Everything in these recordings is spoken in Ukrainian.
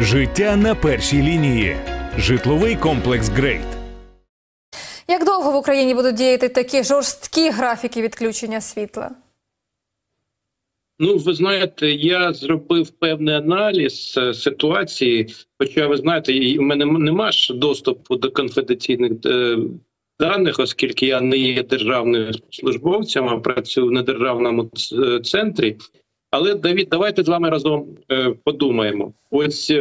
Життя на першій лінії. Житловий комплекс «Грейт». Як довго в Україні будуть діяти такі жорсткі графіки відключення світла? Ну, ви знаєте, я зробив певний аналіз ситуації, хоча, ви знаєте, у мене немає доступу до конфіденційних даних, оскільки я не є державним службовцем, а працюю в недержавному центрі. Але, Давід, давайте з вами разом подумаємо. Ось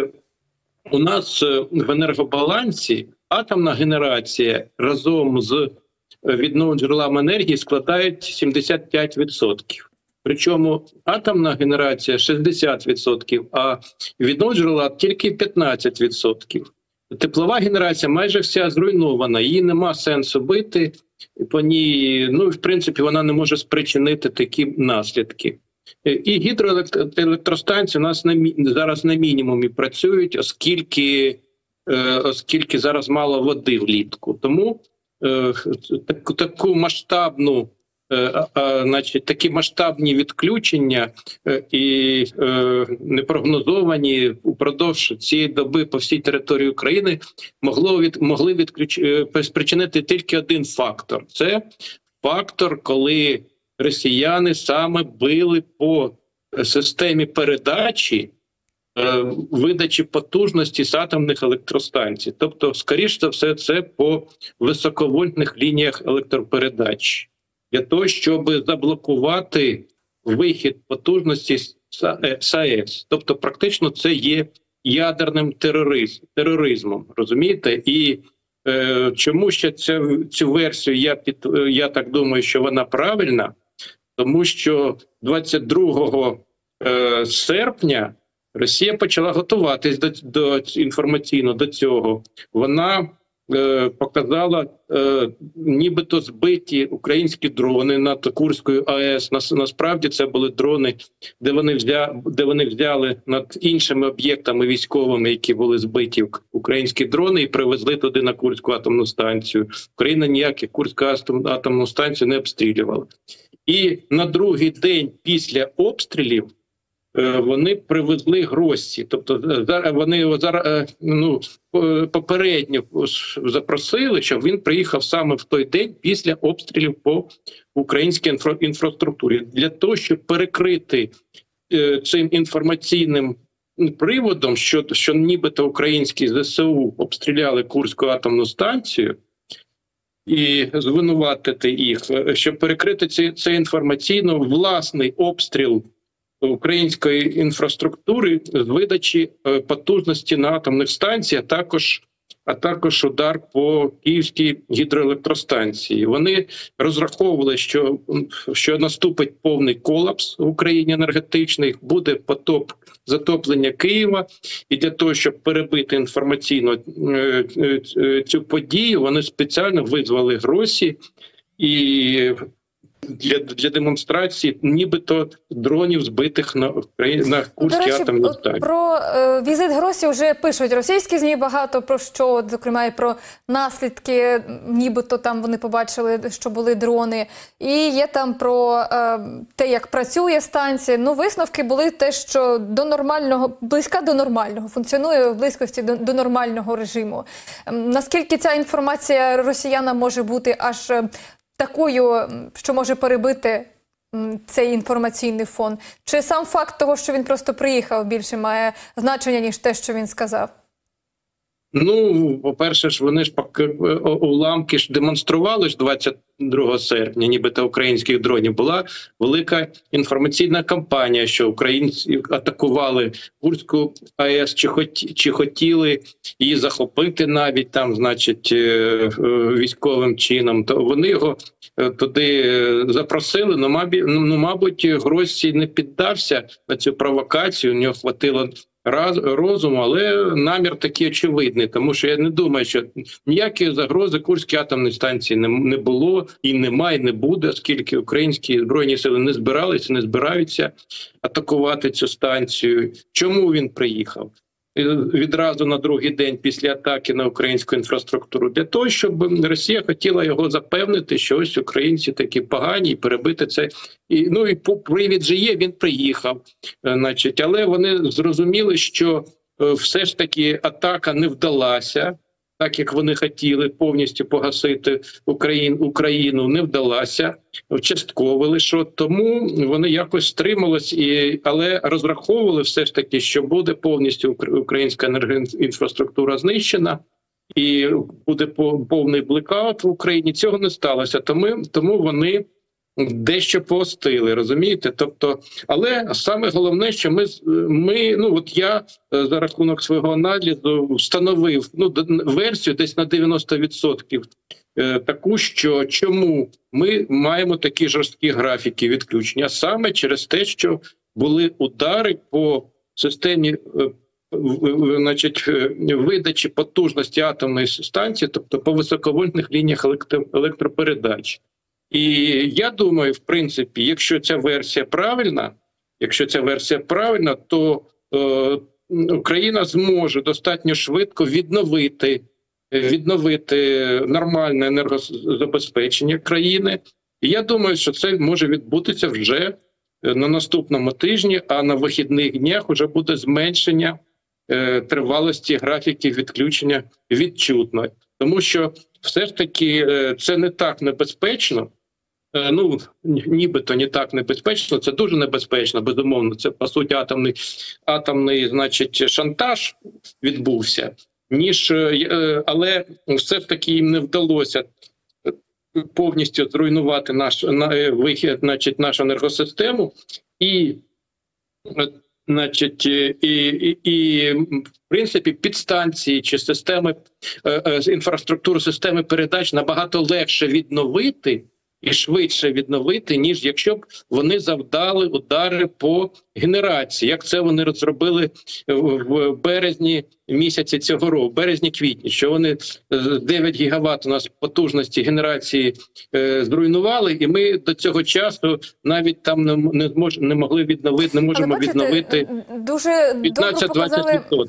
у нас в енергобалансі атомна генерація разом з відновленими джерелами енергії складає 75%. Причому атомна генерація 60%, а відновлені джерела тільки 15%. Теплова генерація майже вся зруйнована, її нема сенсу бити, по ній, ну, в принципі, вона не може спричинити такі наслідки. І гідроелектростанції у нас зараз на мінімумі працюють, оскільки зараз мало води влітку. Тому такі масштабні відключення і непрогнозовані упродовж цієї доби по всій території України могли спричинити тільки один фактор. Це фактор, коли росіяни саме били по системі передачі, видачі потужності з атомних електростанцій. Тобто, скоріш за все, це по високовольтних лініях електропередач. Для того, щоб заблокувати вихід потужності САЕС. Тобто, практично це є ядерним тероризмом, розумієте? І чому ще цю версію, я так думаю, що вона правильна? Тому що 22 серпня Росія почала готуватись інформаційно до цього. Вона показала нібито збиті українські дрони над Курською АЕС. Насправді це були дрони, де вони взяли над іншими об'єктами військовими, які були збиті, українські дрони, і привезли туди на Курську атомну станцію. Україна ніяку Курську атомну станцію не обстрілювала. І на другий день після обстрілів вони привезли Гроссі, тобто вони його попередньо запросили, щоб він приїхав саме в той день після обстрілів по українській інфраструктурі. Для того, щоб перекрити цим інформаційним приводом, що нібито українські ЗСУ обстріляли Курську атомну станцію, і звинуватити їх, щоб перекрити це інформаційно, власний обстріл української інфраструктури з видачі потужності на атомних станціях, а також удар по Київській гідроелектростанції. Вони розраховували, що наступить повний колапс в Україні енергетичний, буде потоп, затоплення Києва, і для того, щоб перебити інформаційно цю подію, вони спеціально визвали Гроссі і для демонстрації нібито дронів, збитих на Курській атомній станції. Про візит Гроссі вже пишуть російські ЗМІ багато, про що, зокрема, і про наслідки, нібито там вони побачили, що були дрони. І є там про те, як працює станція. Ну, висновки були те, що близька до нормального, функціонує в близькості до нормального режиму. Наскільки ця інформація росіянам може бути аж такою, що може перебити цей інформаційний фон? Чи сам факт того, що він просто приїхав, більше має значення, ніж те, що він сказав? Ну, по-перше, вони уламки демонстрували 22 серпня, нібито українських дронів. Була велика інформаційна кампанія, що українці атакували Курську АЕС, чи хотіли її захопити навіть там, значить, військовим чином. То вони його туди запросили, ну, мабуть, Гроссі не піддався на цю провокацію, у нього хватило розуму, але намір такий очевидний, тому що я не думаю, що ніякої загрози Курській атомній станції не було, і немає, і не буде, оскільки українські збройні сили не збиралися, не збираються атакувати цю станцію. Чому він приїхав відразу на другий день після атаки на українську інфраструктуру? Для того, щоб Росія хотіла його запевнити, що ось українці такі погані, і перебити це. І привід же є, він приїхав. Значить, але вони зрозуміли, що все ж таки атака не вдалася, так як вони хотіли повністю погасити Україну, не вдалася, частково лише, тому вони якось стримались, але розраховували все ж таки, що буде повністю українська енергоінфраструктура знищена, і буде повний блекаут в Україні. Цього не сталося, тому вони дещо погостили, розумієте? Тобто, але саме головне, що я за рахунок свого аналізу встановив версію десь на 90% таку, що чому ми маємо такі жорсткі графіки відключення, саме через те, що були удари по системі видачі потужності атомної станції, тобто по високовольтних лініях електропередач. І я думаю, в принципі, якщо ця версія правильна, то Україна зможе достатньо швидко відновити нормальне енергозабезпечення країни. І я думаю, що це може відбутися вже на наступному тижні, а на вихідних днях вже буде зменшення тривалості графіків відключення відчутно. Тому що все ж таки це не так небезпечно, нібито не так небезпечно, це дуже небезпечно, безумовно, це по суті атомний шантаж відбувся, але все ж таки їм не вдалося повністю зруйнувати нашу енергосистему і в принципі підстанції чи системи інфраструктуру системи передач набагато легше відновити і швидше відновити, ніж якщо б вони завдали удари по генерації, як це вони розробили в березні місяці цього року, березні-квітні, що вони 9 гігават у нас потужності генерації зруйнували, і ми до цього часу навіть там не можемо відновити 15-20%.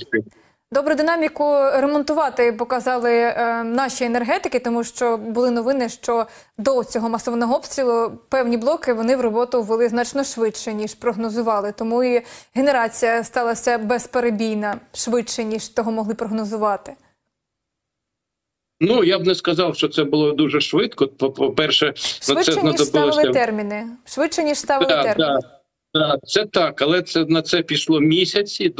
Добру динаміку ремонтувати показали наші енергетики, тому що були новини, що до цього масованого обстрілу певні блоки вони в роботу ввели значно швидше, ніж прогнозували. Тому і генерація сталася безперебійна, швидше, ніж того могли прогнозувати. Я б не сказав, що це було дуже швидко. По-перше, швидше, ніж ставили терміни. Швидше, ніж ставили терміни. Це так, але на це пішло місяці,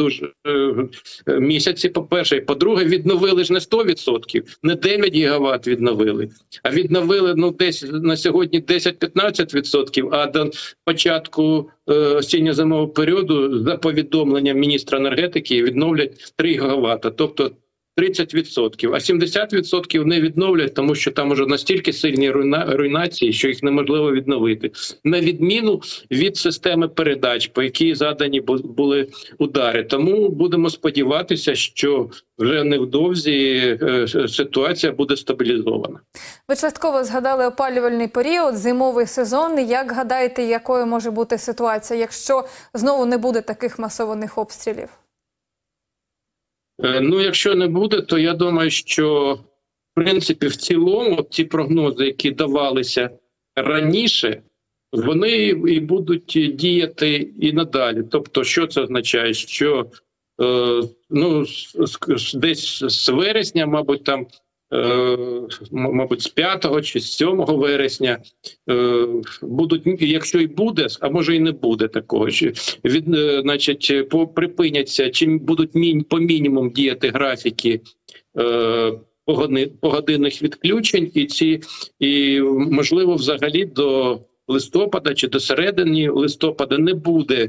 місяці, по-перше. І по-друге, відновили ж не 100%, не 9 гігават відновили, а відновили десь на сьогодні 10-15%, а до початку осінньо-зимового періоду, за повідомленням міністра енергетики, відновлять 3 гігавата, тобто 30%. А 70% не відновлять, тому що там уже настільки сильні руйнації, що їх неможливо відновити. На відміну від системи передач, по якій задані були удари. Тому будемо сподіватися, що вже невдовзі ситуація буде стабілізована. Ви частково згадали опалювальний період, зимовий сезон. Як гадаєте, якою може бути ситуація, якщо знову не буде таких масованих обстрілів? Якщо не буде, то я думаю, що в принципі в цілому ці прогнози, які давалися раніше, вони і будуть діяти і надалі. Тобто, що це означає? Що десь з вересня, мабуть, з 5 чи з 7 вересня будуть, якщо і буде, а може і не буде такого, припиняться, чи будуть по мінімум діяти графіки погодинних відключень, і можливо взагалі до листопада чи до середини листопада не буде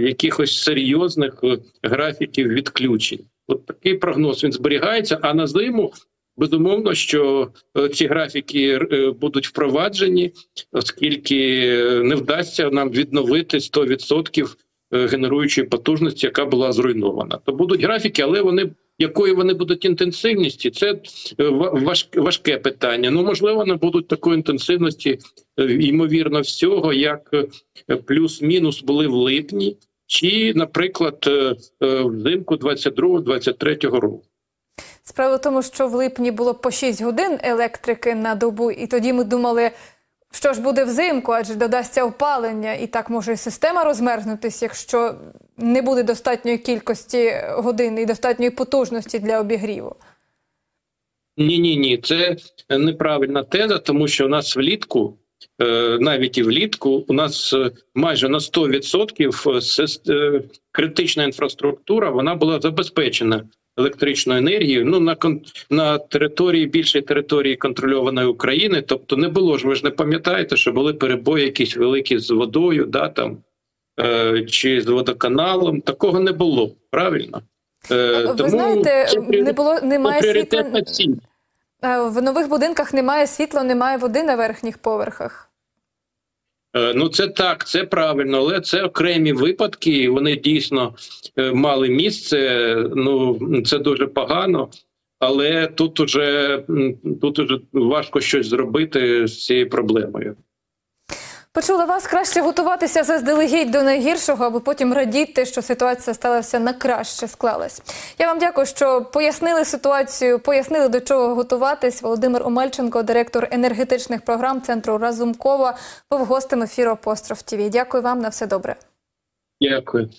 якихось серйозних графіків відключень. От такий прогноз, він зберігається, а на зиму безумовно, що ці графіки будуть впроваджені, оскільки не вдасться нам відновити 100% генеруючої потужності, яка була зруйнована. То будуть графіки, але якої вони будуть інтенсивності, це важке питання. Можливо, вони будуть такої інтенсивності, ймовірно, всього, як плюс-мінус були в липні, чи, наприклад, взимку 22-23 року. Справа в тому, що в липні було по 6 годин електрики на добу, і тоді ми думали, Що ж буде взимку, адже додасться опалення, і так може і система розмерзнутись, якщо не буде достатньої кількості годин і достатньої потужності для обігріву? Ні, це неправильна теза, тому що у нас влітку, навіть і влітку, у нас майже на 100% критична інфраструктура, вона була забезпечена електричною енергією, на території, більшій території контрольованої України, тобто не було ж, ви ж не пам'ятаєте, що були перебої якісь великі з водою, чи з водоканалом, такого не було, правильно? Ви знаєте, немає світла, в нових будинках немає світла, немає води на верхніх поверхах. Це так, це правильно, але це окремі випадки, вони дійсно мали місце, це дуже погано, але тут уже важко щось зробити з цією проблемою. Почула вас, краще готуватися заздалегідь до найгіршого, аби потім радіти, що ситуація сталася на краще, склалась. Я вам дякую, що пояснили ситуацію, пояснили, до чого готуватись. Володимир Омельченко, директор енергетичних програм центру «Разумкова», був гостем ефіру «Апостроф TV». Дякую вам, на все добре. Дякую.